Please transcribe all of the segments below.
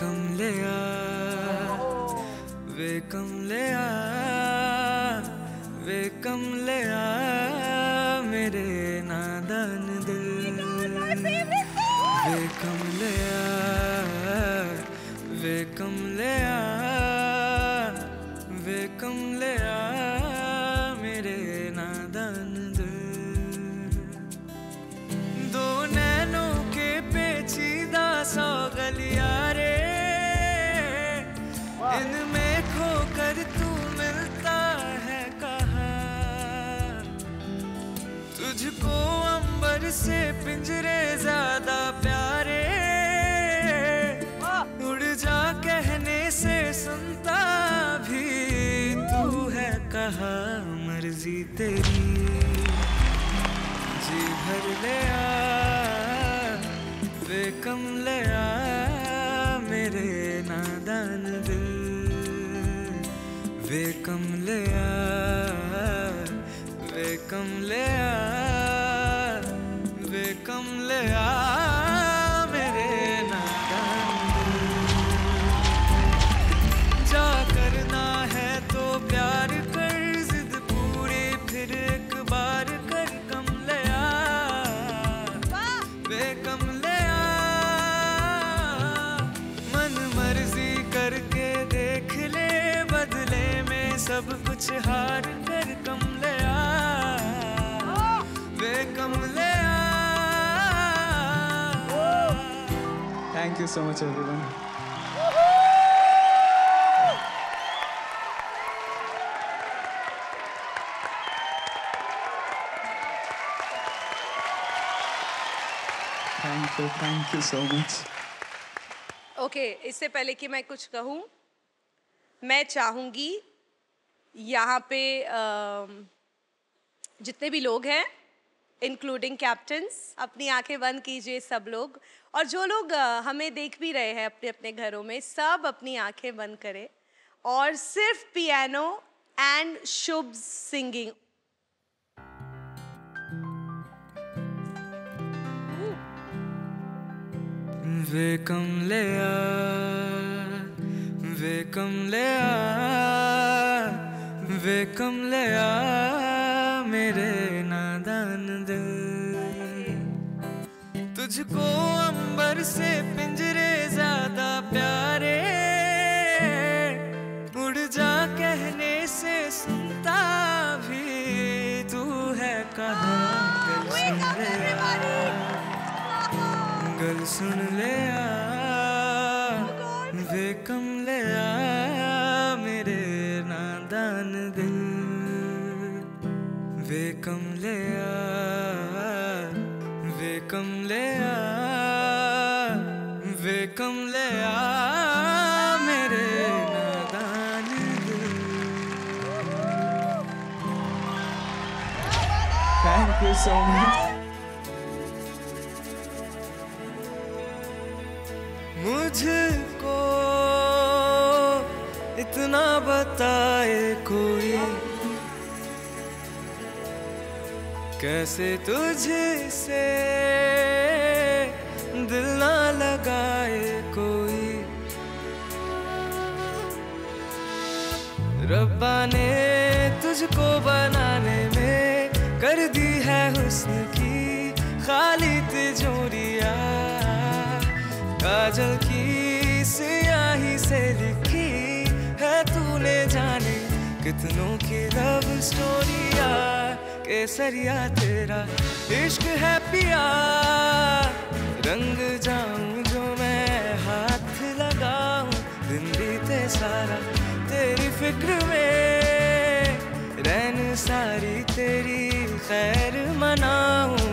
कमलिया वे कमलिया वे कमलिया मेरे नादान दिल वे कमलिया वे कमलिया वे कमलिया मेरे नादान दिल दो नैनों के पेचीदा सौ गलिया रे इनमें खोकर तू मिलता है कहाँ तुझको अंबर से पिंजरे ज्यादा प्यारे उड़ जा कहने से सुनता भी तू है कहाँ मर्जी तेरी जी भर ले आ वे कमलिया मेरे नादान दिल वे कमलिया वे कमलिया मेरे नादान दिल जा करना है तो प्यार कर जिद पूरी फिर एक बार कर कमलिया वे कमलिया मन मर्जी करके देख ले बदले में सब कुछ हार कर कमलिया वे कमलिया Thank you so much everyone. Thank you so much. Okay, इससे पहले कि मैं कुछ कहूँ मैं चाहूँगी यहाँ पे जितने भी लोग हैं इंक्लूडिंग कैप्टन्स अपनी आंखें बंद कीजिए सब लोग और जो लोग हमें देख भी रहे हैं अपने अपने घरों में सब अपनी आंखें बंद करें और सिर्फ पियानो एंड शुभ सिंगिंग वे कमलिया मेरे नादान दिल तुझको अंबर से पिंजरे ज्यादा प्यारे उड़ जा कहने से सुनता भी तू है कहाँ गल सुन ले आ वे कमलिया मेरे नादान दिल वे कमलिया मेरे नादान दिल Thank you so much. मुझको इतना बताए कोई कैसे तुझसे दिल ना लगाए कोई रब्बा ने तुझको बनाने में कर दी है हुस्न की खाली तिजोरिया काजल की स्याही से लिखी है तूने जाने कितनों की लव स्टोरिया केसरिया तेरा इश्क है पिया रंग जाऊं जो मैं हाथ लगाऊं दिन बीते सारा तेरी फिक्र में रहन सारी तेरी खैर मनाऊं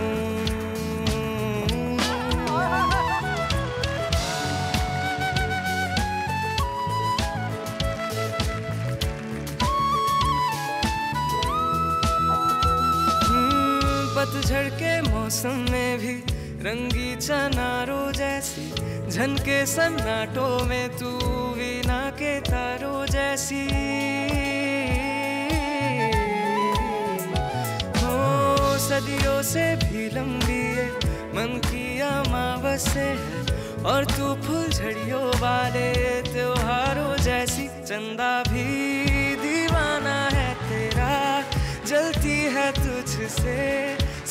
पतझड़ के मौसम में भी रंगी चनारों जैसी झनके सन्नाटों में तू वीणा के तारों जैसी हो सदियों से भी लंबी है मन की अमावस्या है और तू फूल झड़ियों वाले त्योहारों जैसी चंदा भी दीवाना है तेरा, जलती है तुझसे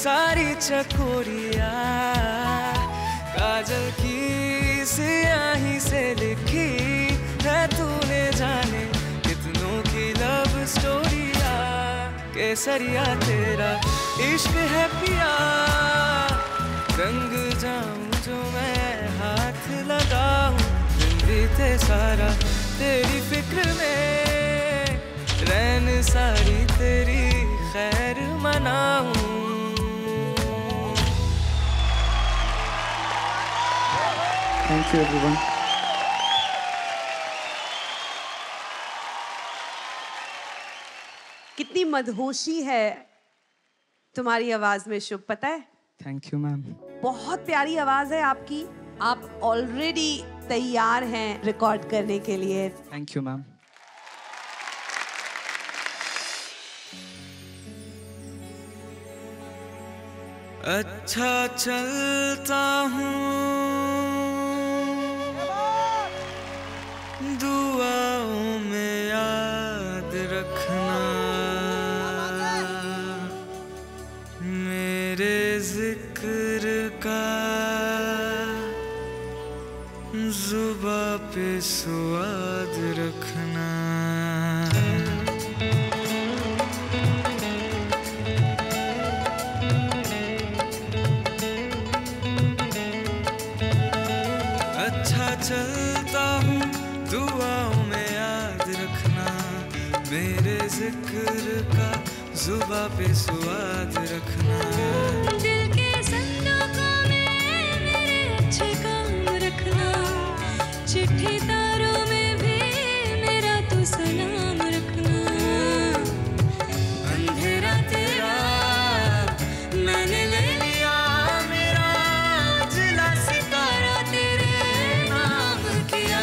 सारी चकोरिया। काजल की स्याही से लिखी है तूने जाने कितनों की लव स्टोरिया। केसरिया तेरा इश्क है पिया, रंग जाऊं जो मैं हाथ लगाऊं, दिन बीते सारा तेरी फिक्र में, रैन सारी तेरी खैर मनाऊं। Thank you everyone. कितनी मदहोशी है तुम्हारी आवाज में शुभ, पता है? Thank you ma'am. बहुत प्यारी आवाज़ है आपकी, आप ऑलरेडी तैयार हैं रिकॉर्ड करने के लिए। Thank you ma'am. अच्छा चलता हूँ, दुआओं में याद रखना मेरे जिक्र का, जुबा पे स्वाद रखना। अच्छा चलता हूँ, दुआओं में याद रखना मेरे जिक्र का, जुबा पे स्वाद रखना। चिट्ठी तारों में भी मेरा तू सलाम रखना। अंधेरा तेरा मैंने ले लिया, मेरा जला सितारा तेरे नाम किया।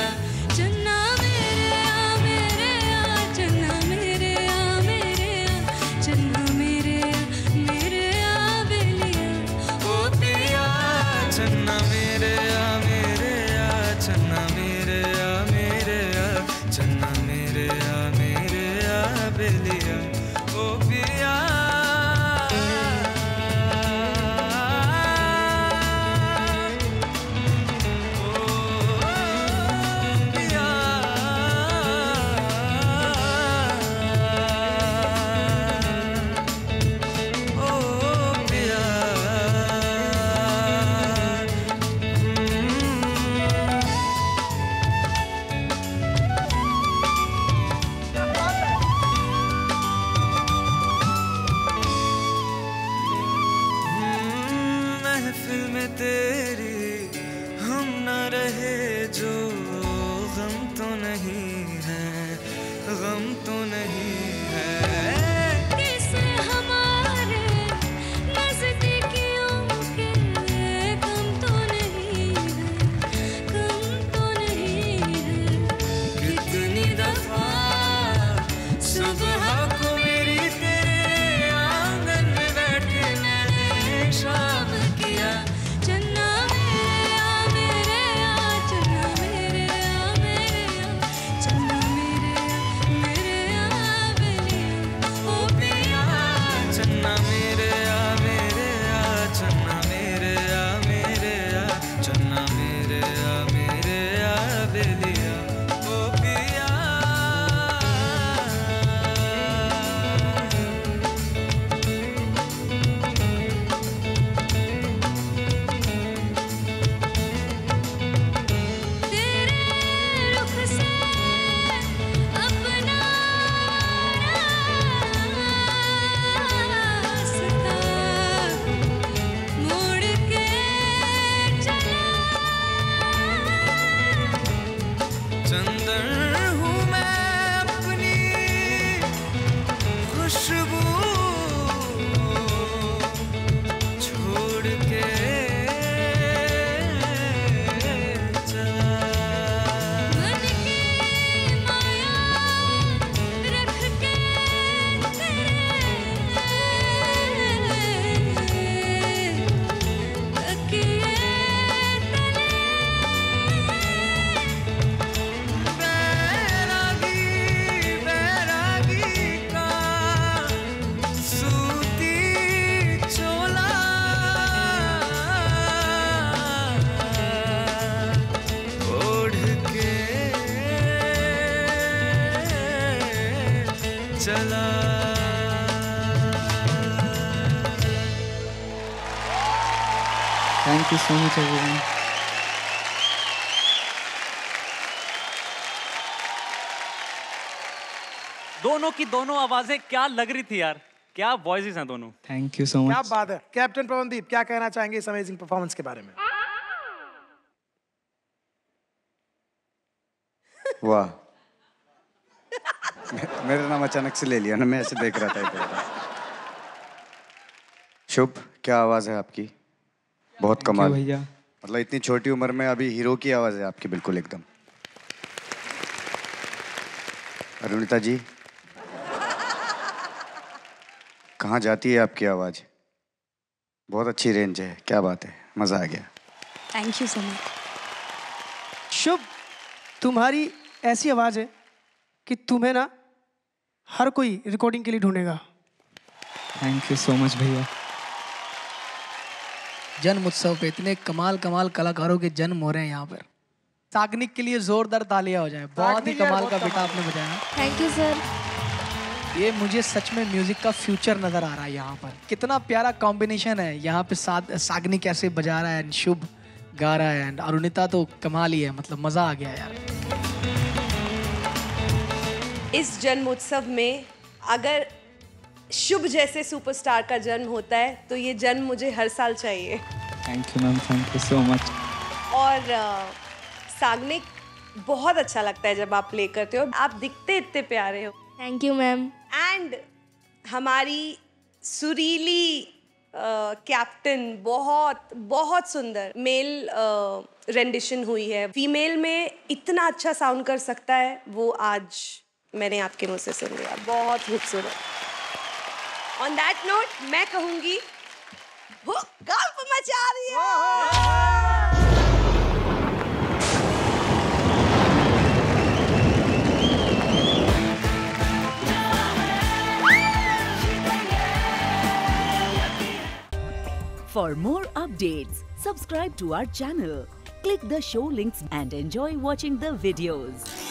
चन्ना मेरे आ मेरे आ, चन्ना मेरे आ मेरे आ, चन्ना मेरे आ मेरे आ बेलिया। ओ पिया चन्ना मेरे आ मेरे आ, चन्ना चला। Thank you so much everyone. दोनों की दोनों आवाजें क्या लग रही थी यार, क्या वॉइसेस हैं दोनों। Thank you so much. क्या बात है। कैप्टन पवनदीप क्या कहना चाहेंगे इस अमेजिंग परफॉर्मेंस के बारे में? वाह मेरा नाम अचानक से ले लिया ना, मैं ऐसे देख रहा था। शुभ क्या आवाज है आपकी, बहुत कमाल भैया, मतलब इतनी छोटी उम्र में अभी हीरो की आवाज है आपकी, बिल्कुल एकदम। अरुणिता जी कहाँ जाती है आपकी आवाज, बहुत अच्छी रेंज है, क्या बात है, मजा आ गया। Thank you so much. Shubh तुम्हारी ऐसी आवाज है कि तुम्हें ना हर कोई रिकॉर्डिंग के लिए ढूंढेगा। थैंक यू सो मच भैया। जन्म उत्सव पे इतने कमाल कमाल कलाकारों के जन्म हो रहे हैं यहाँ पर। सागनिक के लिए जोरदार तालियां हो जाए, बहुत ही कमाल का बेटा आपने बजाया। Thank you sir. ये मुझे सच में म्यूजिक का फ्यूचर नजर आ रहा है यहाँ पर, कितना प्यारा कॉम्बिनेशन है यहाँ पे। सागनिक ऐसे बजा रहा है, शुभ गा रहा है, एंड अरुणिता तो कमाल ही है, मतलब मजा आ गया यार। इस जन्मोत्सव में अगर शुभ जैसे सुपरस्टार का जन्म होता है तो ये जन्म मुझे हर साल चाहिए। Thank you ma'am, thank you so much. और सागनिक बहुत अच्छा लगता है जब आप प्ले करते हो, आप दिखते इतने प्यारे हो। Thank you ma'am. एंड हमारी सुरीली कैप्टन बहुत बहुत सुंदर मेल रेंडिशन हुई है, फीमेल में इतना अच्छा साउंड कर सकता है वो आज मैंने आपके मुँह से सुन लिया, बहुत खूबसूरत। On that note, मैं कहूंगी वो गल्प मचा रही है। For more updates, subscribe to our channel, click the show links and enjoy watching the videos.